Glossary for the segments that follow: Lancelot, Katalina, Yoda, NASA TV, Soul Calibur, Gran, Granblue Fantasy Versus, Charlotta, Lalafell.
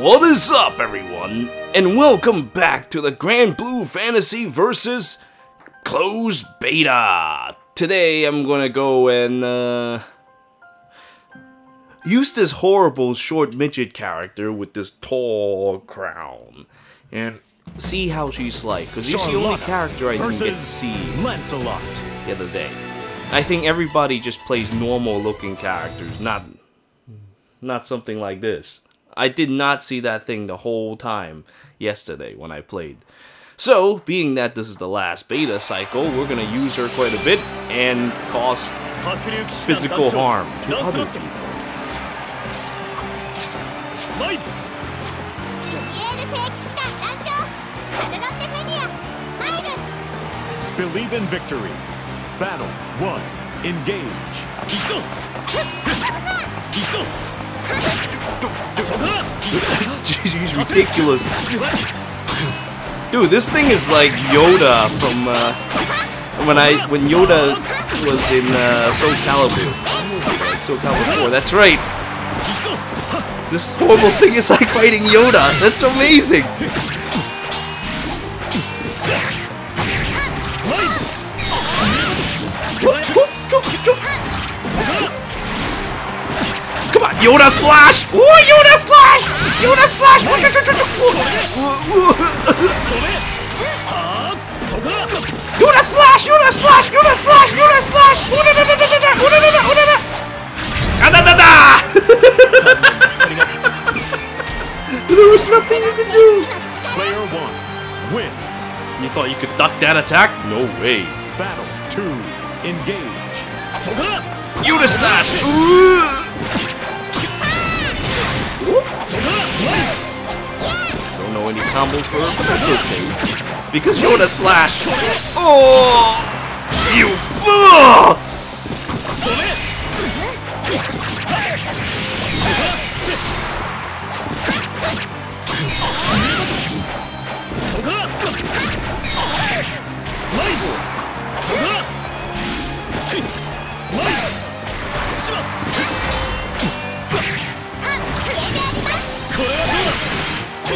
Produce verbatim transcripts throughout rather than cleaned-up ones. What is up, everyone, and welcome back to the Granblue Fantasy Versus Closed Beta. Today I'm gonna go and uh, use this horrible short midget character with this tall crown and see how she's like, because she's the only character I didn't get to see Lancelot the other day. I think everybody just plays normal looking characters, not not something like this. I did not see that thing the whole time yesterday when I played. So, being that this is the last beta cycle, we're going to use her quite a bit and cause physical harm to other people. Believe in victory. Battle one. Engage. She's ridiculous. Dude, this thing is like Yoda from uh, when I when Yoda was in uh, Soul Calibur. Soul Calibur four, that's right. This horrible thing is like fighting Yoda. That's amazing. Yoda slash! Ooh, Yoda slash! Yoda slash! Yoda slash! Yoda slash! Yoda slash! Yoda slash! There was nothing you could do. Player one, win. You thought you could duck that attack? No way. Battle two, engage. Yoda slash! Don't know any combos for her, but that's okay. Because Yoda slash! Oh! You fool!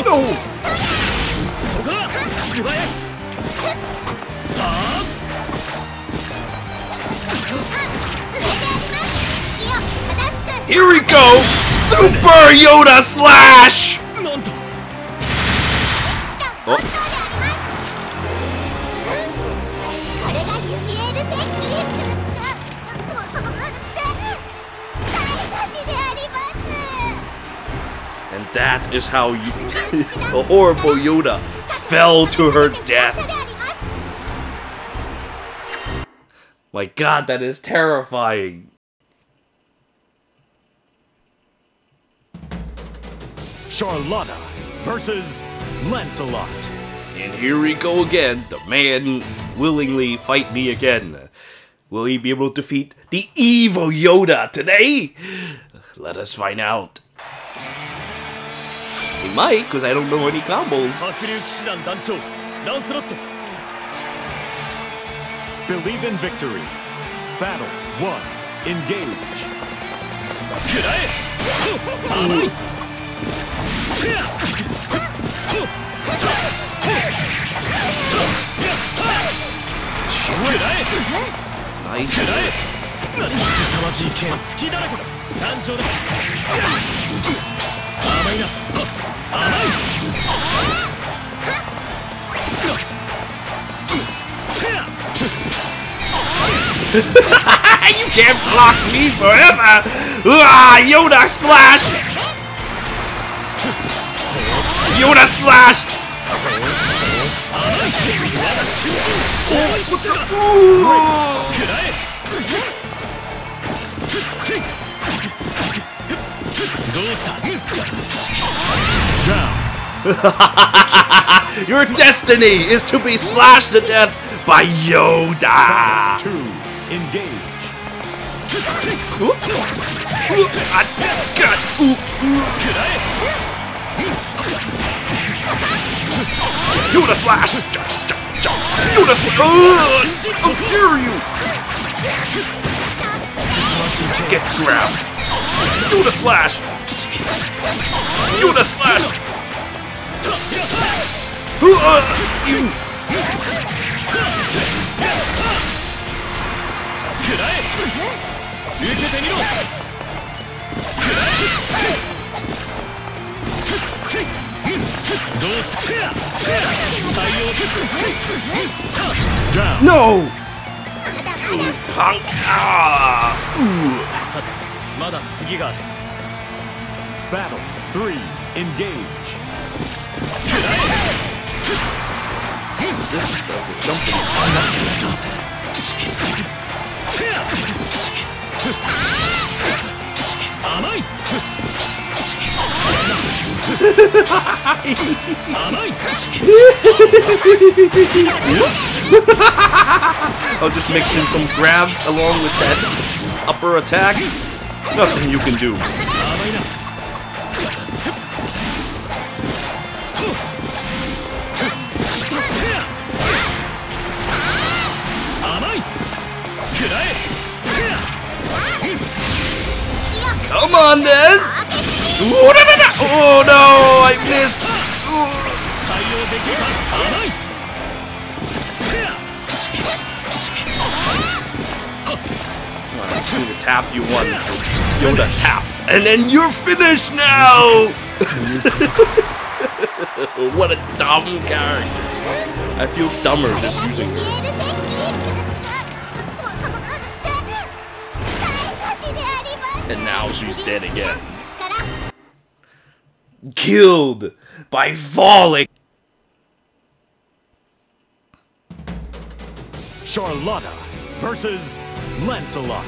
No! Here we go! Super Yoda Slash! Oh. And that is how you, the horrible Yoda fell to her death. My God, that is terrifying. Charlotta versus Lancelot. And here we go again. The man willingly fight me again. Will he be able to defeat the evil Yoda today? Let us find out. He might, because I don't know any combos. Believe in victory. Battle one. Engage. Nice. You can't block me forever! Ah, Yoda slash! Yoda slash! Oh, what the? Down. Your destiny is to be slashed to death by Yoda! Two. Engage. Yoda slash! Yoda slash! Oh, how dare you! Get grabbed! Yoda slash! Yuna slash! Who are you? No! You punk! Ah! Battle three, engage. This doesn't jump in I'll just mix in some grabs along with that upper attack. Nothing you can do. Come on then! Oh no, no, no. Oh, no I missed! Oh. I'm just gonna tap you once. Yoda tap. And then you're finished now! What a dumb character. I feel dumber just using her. And now she's dead again. Killed by Volek. Charlotta versus Lancelot.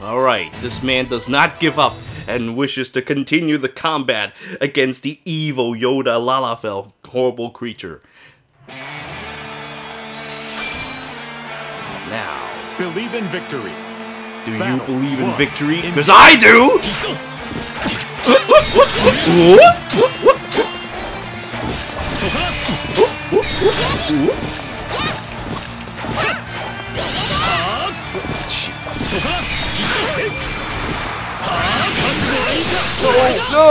Alright, this man does not give up and wishes to continue the combat against the evil Yoda Lalafell, horrible creature. Now, believe in victory. Do you believe in victory? Because I do! Oh, no!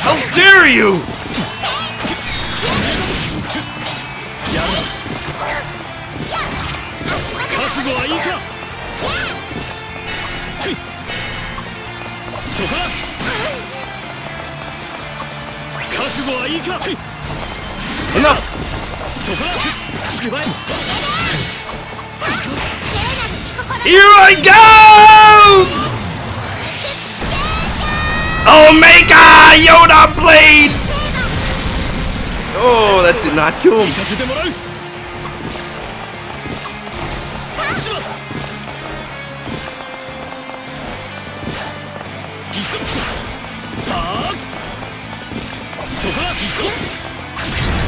How dare you! Enough! Here I go! Omega Yoda Blade! Oh, that did not kill him.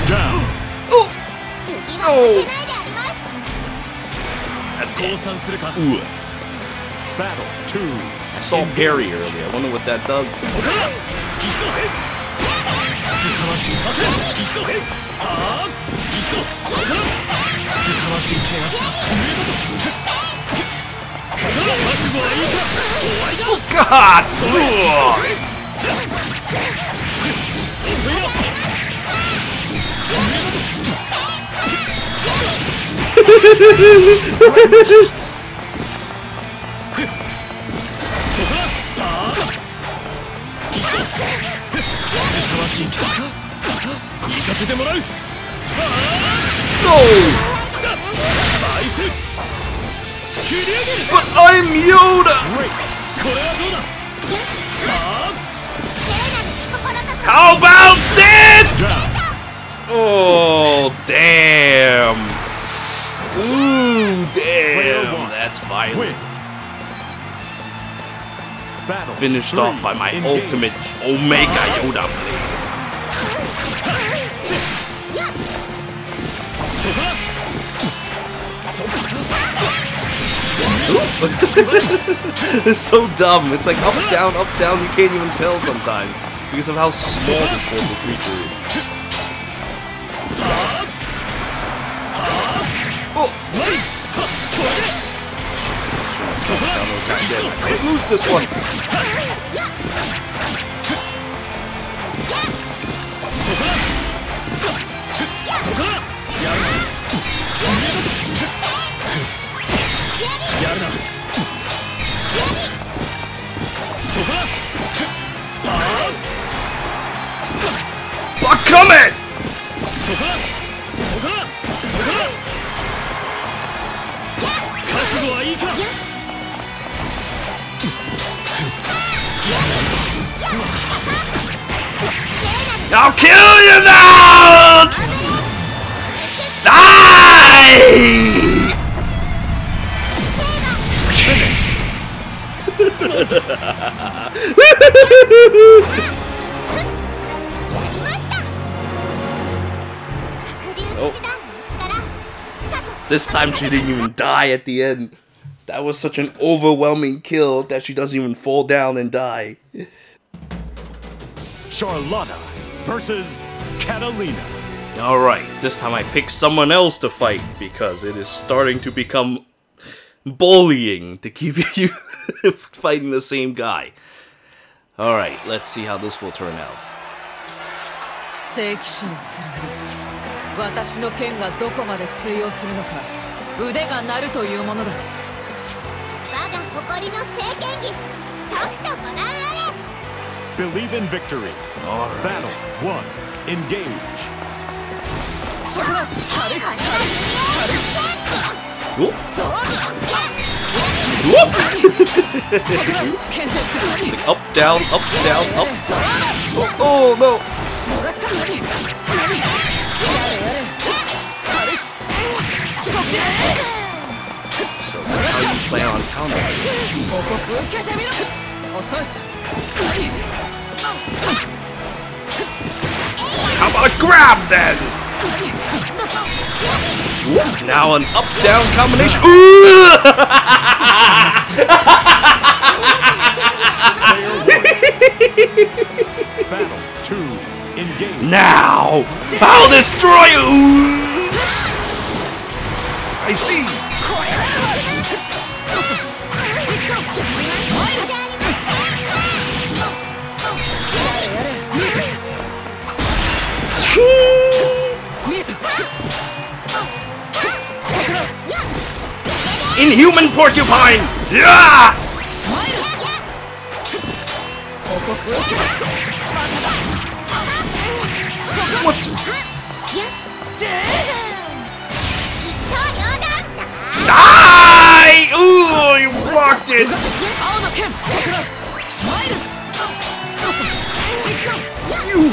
Down. Oh. Oh. Battle two. I saw Barry earlier. I wonder what that does. Oh God! Oh. No! But I'm Yoda! How about this? Oh, damn! Ooh, damn, that's violent. Battle Finished three, off by my engage. ultimate Omega Yoda Blade. It's so dumb. It's like up, down, up, down. You can't even tell sometimes because of how small this horrible creature is. Can't lose this one. Fuck, come in! I'll kill you now! Die! Oh. This time she didn't even die at the end. That was such an overwhelming kill that she doesn't even fall down and die. Charlotta versus Katalina. Alright, this time I pick someone else to fight because it is starting to become bullying to keep you fighting the same guy. Alright, let's see how this will turn out. Believe in victory. All right. Battle one. Engage. Whoop. Whoop. Up, down, up, down, up. Oh, oh no. So that's how you play on counter. How about a grab then? Ooh, now an up-down combination. Ooh! Battle two, engage. Now, I'll destroy you. I see. Inhuman porcupine! Yeah! What? Die! Ooh, you blocked it! You.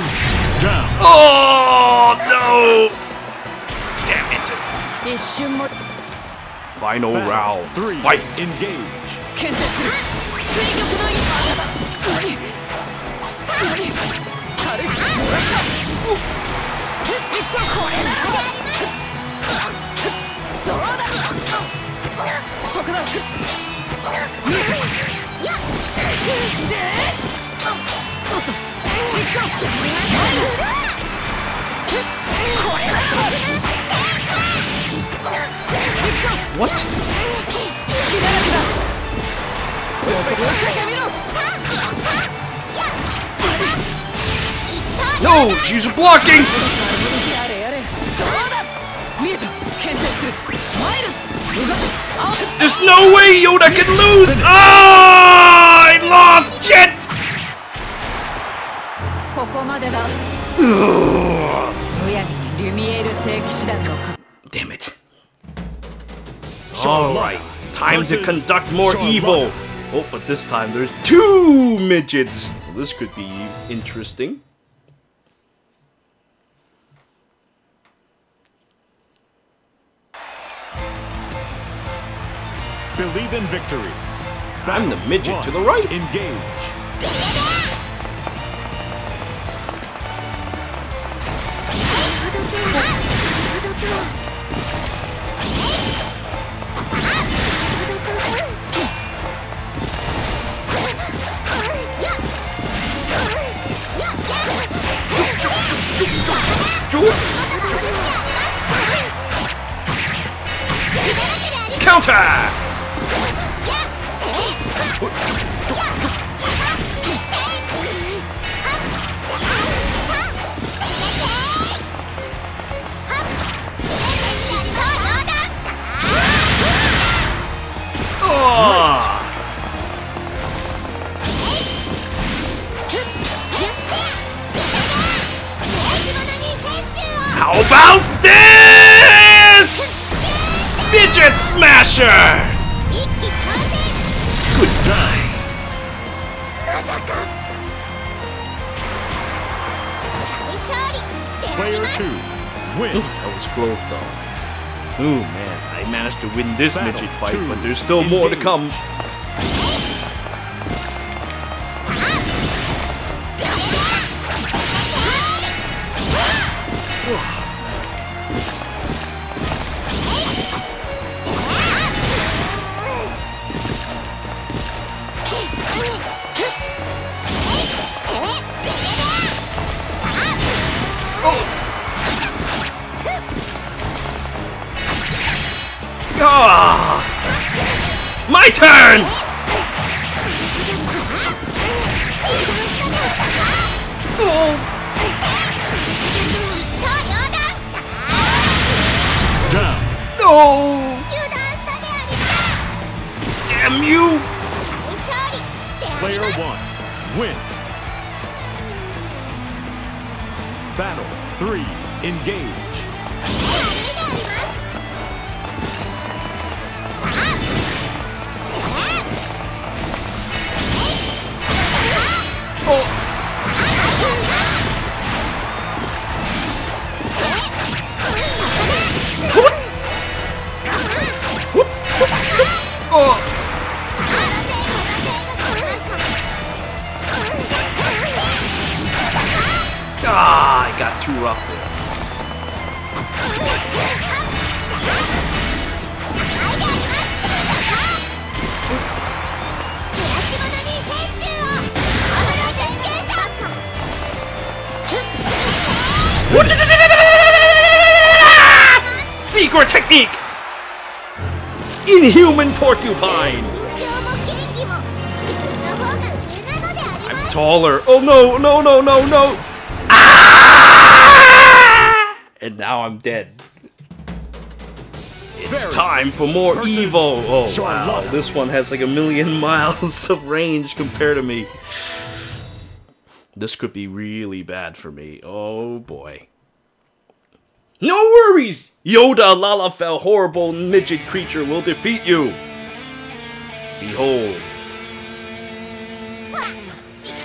Oh no! Damn it! Final Battle round. Three. Fight. Engage. What? No, she's blocking. There's no way Yoda can lose. Ah, oh, I lost yet. Damn it. Alright, time to conduct more evil! Oh, but this time there's two midgets! Well, this could be interesting. Believe in victory. I'm the midget to the right! Engage! counter! Oh! How about this? Midget Smasher! Good die. Player two, win. That was close though. Ooh man, I managed to win this Battle midget fight, two. But there's still Indeed. more to come. My turn! Oh. Down. No! Damn you! Player one, win. Battle three, engage. Too rough there. Secret technique! Inhuman porcupine! I'm taller. Oh no, no, no, no, no! And now I'm dead. It's time for more evil. Oh wow, this one has like a million miles of range compared to me. This could be really bad for me. Oh boy. No worries! Yoda, Lalafell, horrible midget creature will defeat you. Behold.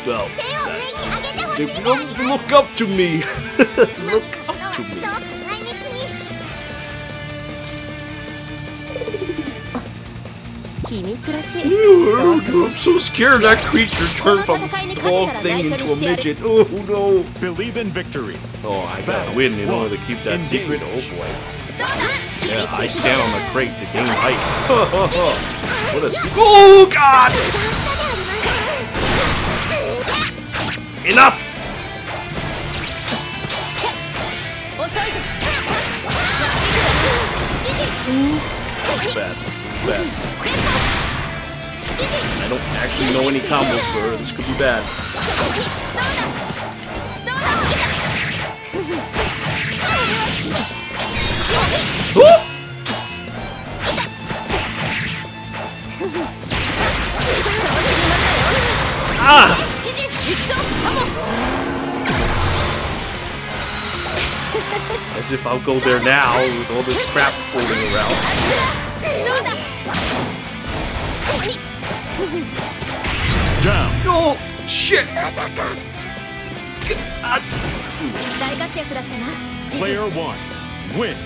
Well, they won't look up to me. Look up to me. Ooh, I'm so scared that creature turned from dog thing into a midget. Oh no! Believe in victory. Oh, I gotta win in order to keep that secret. Oh boy! Yeah, I stand on a crate to gain height. What a! Oh god! Enough! Bad. Bad. I don't actually know any combos for her. This could be bad. Ah! As if I'll go there now with all this crap floating around. Down. Oh shit! Player one, win.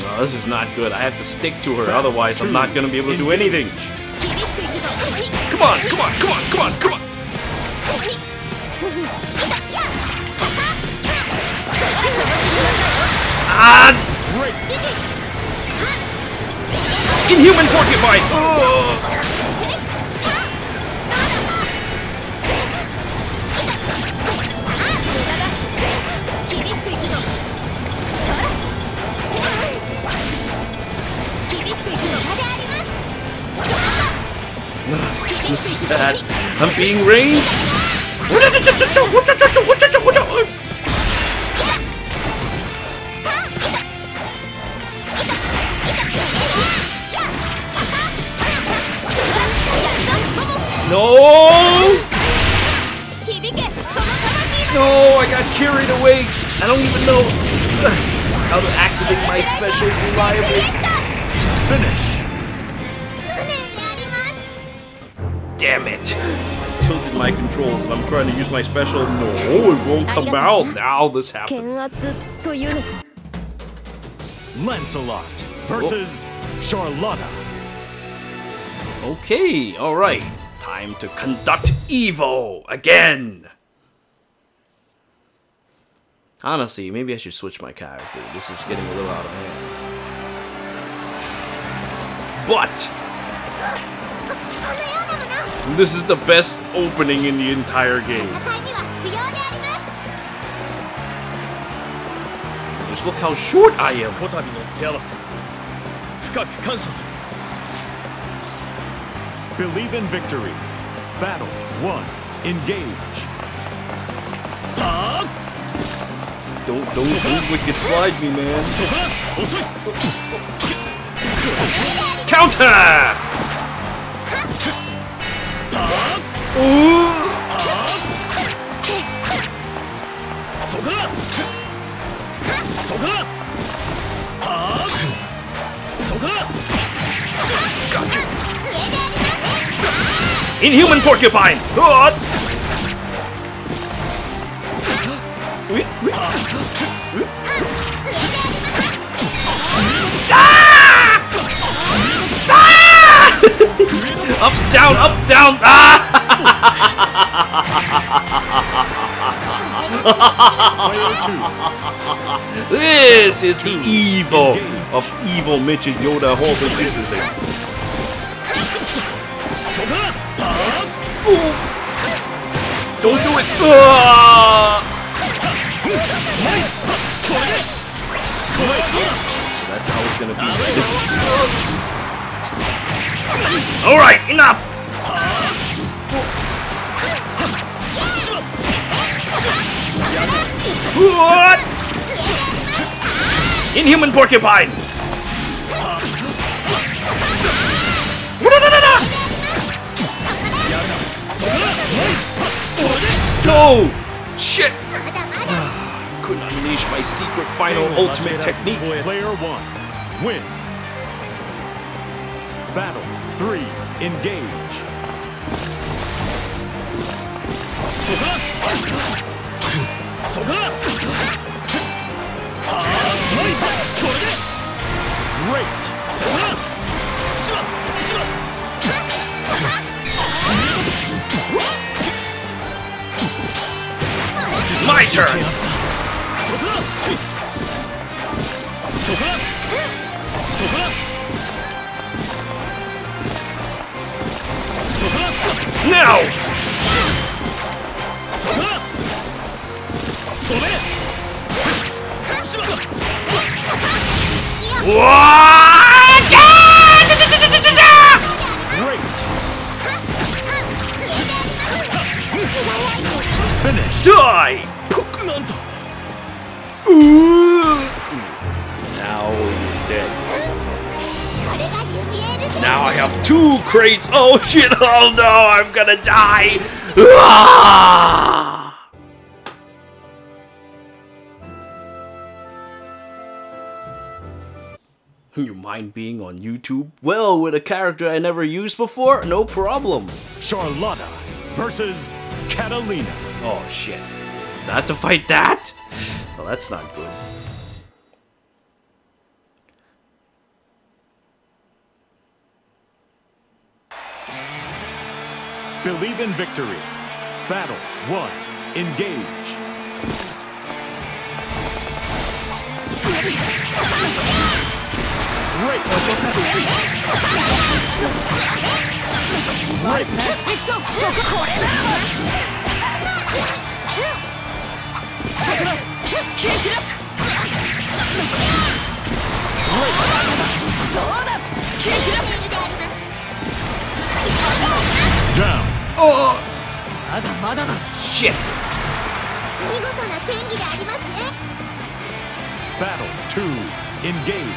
No, this is not good. I have to stick to her, otherwise I'm not gonna be able to do anything. Come on! Come on! Come on! Come on! Come on! Ah! Inhuman porcupine! Oh. This is bad. I'm being ranged. No! No, I got carried away. I don't even know how to activate my specials reliably. Finish. Damn it! I tilted my controls and I'm trying to use my special. No, it won't come out. Now this happened. Lancelot versus oh. Charlotta. Okay, alright. Time to conduct evil again! Honestly, maybe I should switch my character. This is getting a little out of hand. But! This is the best opening in the entire game. Just look how short I am. Believe in victory. Battle one. Engage. Don't don't don't wicked slide me, man. Counter! Ooh. Gotcha. Inhuman porcupine. Oh. Up, down, up, down. Ah! This is the evil of evil Michi Yoda Holding Interesting. Don't do it. So that's how it's gonna be. All right, enough. What? Inhuman porcupine. No, shit. Couldn't unleash my secret final ultimate technique. Player one, win. Battle three, engage. Great. My turn. Now! What? Finish. Die! Now he's dead. Now I have two crates. Oh shit, oh no, I'm gonna die. Ah! You mind being on YouTube? Well, with a character I never used before, no problem. Charlotta versus Katalina. Oh shit. Not to fight that? Well, that's not good. Believe in victory. Battle one. Engage. Great. Great. Great. shit! Battle two, engage.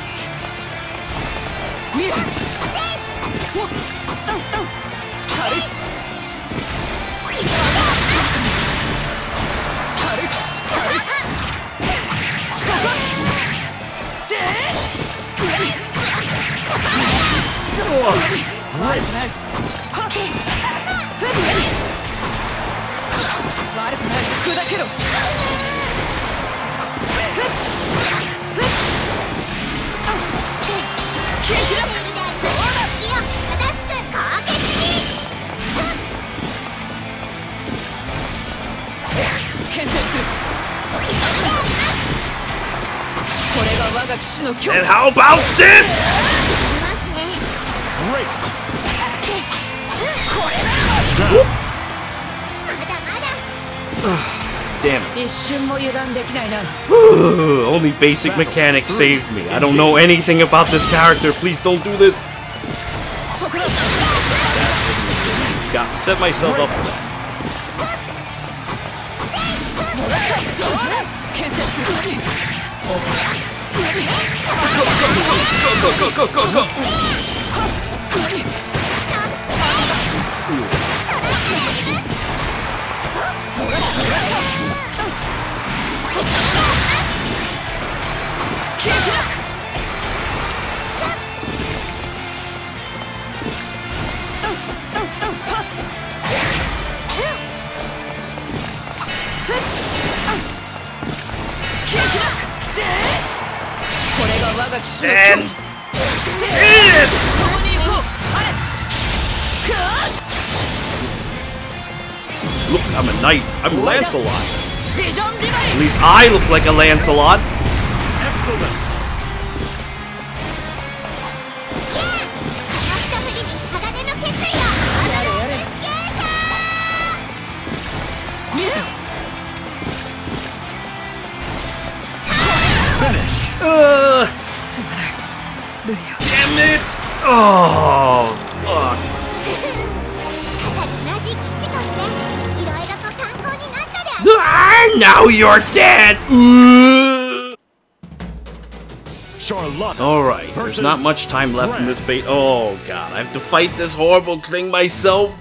And how about this? Damn it. Only basic mechanics saved me. I don't know anything about this character. Please don't do this. Got to set myself up for that. Go, go, go, go, go! And look, I'm a knight. I'm Lancelot. At least I look like a Lancelot. Excellent. Finish. Uh, damn it! Oh, fuck. Now you're dead! Charlotta. Alright, there's not much time left in this bait. Oh god, I have to fight this horrible thing myself.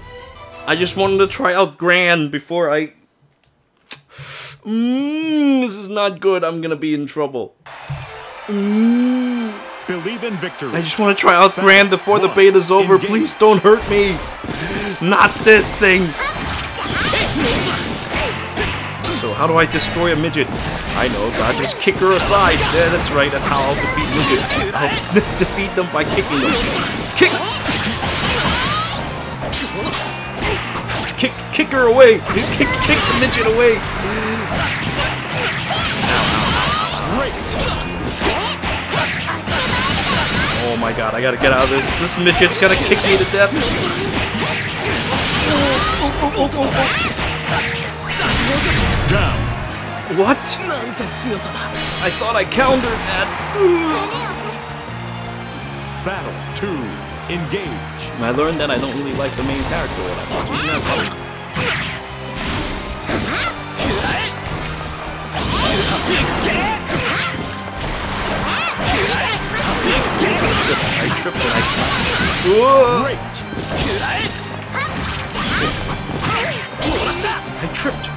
I just wanted to try out Gran before I... Mmm, this is not good. I'm gonna be in trouble. Mm. Believe in victory. I just want to try out Gran before the bait is over. Engage. Please don't hurt me. Not this thing. So how do I destroy a midget? I know, God, just kick her aside. Yeah, that's right, that's how I'll defeat midgets. I'll defeat them by kicking them. Kick! Kick, kick her away! Kick, kick the midget away! Oh my god, I gotta get out of this. This midget's gonna kick me to death. Oh, oh, oh, oh, oh. Down. What? I thought I countered that. Battle two, engage. I learned that I don't really like the main character. I tripped and I stopped. Whoa! I tripped.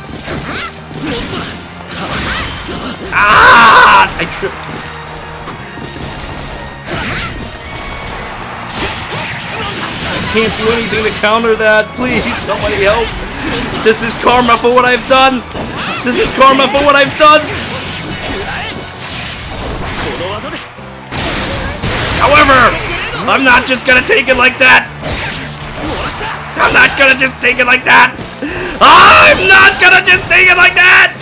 Ah! I tripped. I can't do anything to counter that. Please, somebody help. This is karma for what I've done. This is karma for what I've done. However, I'm not just gonna take it like that. I'm not gonna just take it like that. I'm not gonna just take it like that!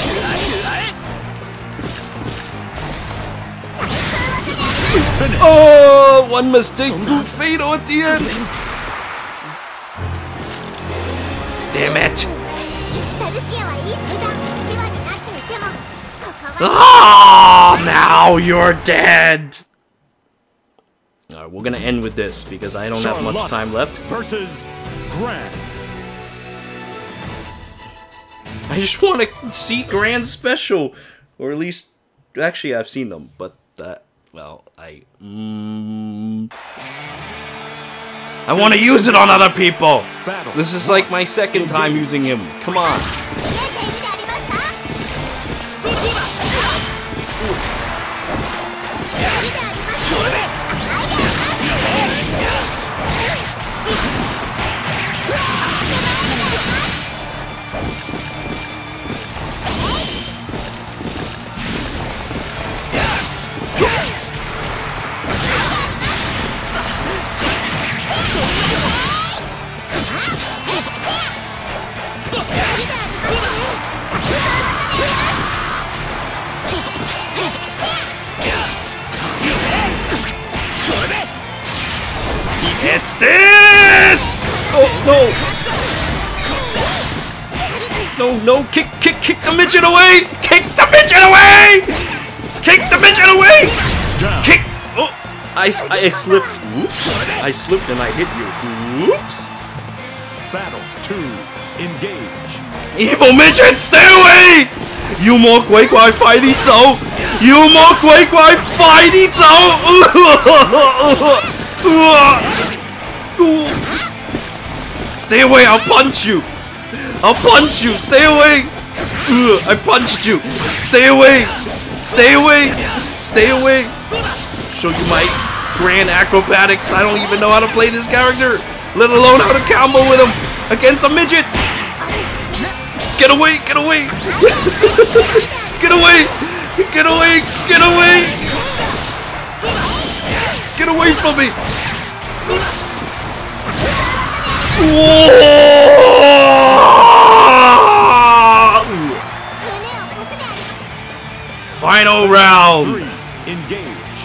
Finish. Oh, one mistake, blue fatal at the end! Damn it! Oh, now you're dead! Alright, we're gonna end with this because I don't have much time left. Versus Gran. I I just want to see Grand Special, or at least, actually I've seen them, but that, well, I, mm, I want to use it on other people. This is like my second time using him. Come on. It's this! Oh no! No, no! Kick, kick, kick the midget away! Kick the midget away! Kick the midget away! Kick! Oh! I, I slipped. Oops! I slipped and I hit you. Oops! Battle two, engage! Evil midget, stay away! You more quake why fight it so! You more quake why fight it so! Ooh. Stay away, I'll punch you! I'll punch you! Stay away! Ugh, I punched you! Stay away! Stay away! Stay away! Show you my grand acrobatics! I don't even know how to play this character! Let alone how to combo with him! Against a midget! Get away! Get away! Get away! Get away! Get away! Get away from me! Final round. Three, engage.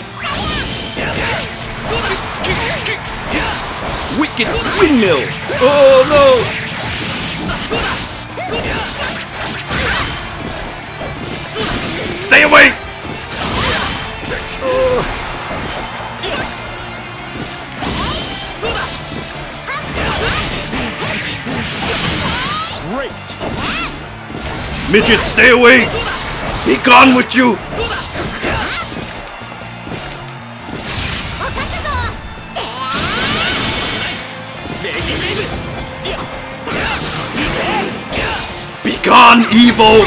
Wicked windmill. Oh no! Stay away. Midget, stay away! Be gone with you! Be gone, evil!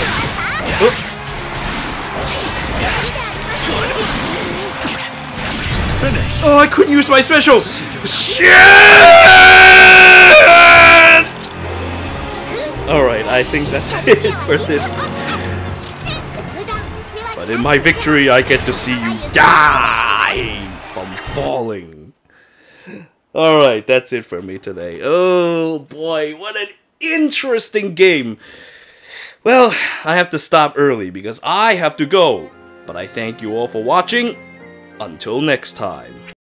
Finish. Oh, I couldn't use my special! Shit! Alright, I think that's it for this. But in my victory, I get to see you die from falling. Alright, that's it for me today. Oh boy, what an interesting game. Well, I have to stop early because I have to go. But I thank you all for watching. Until next time.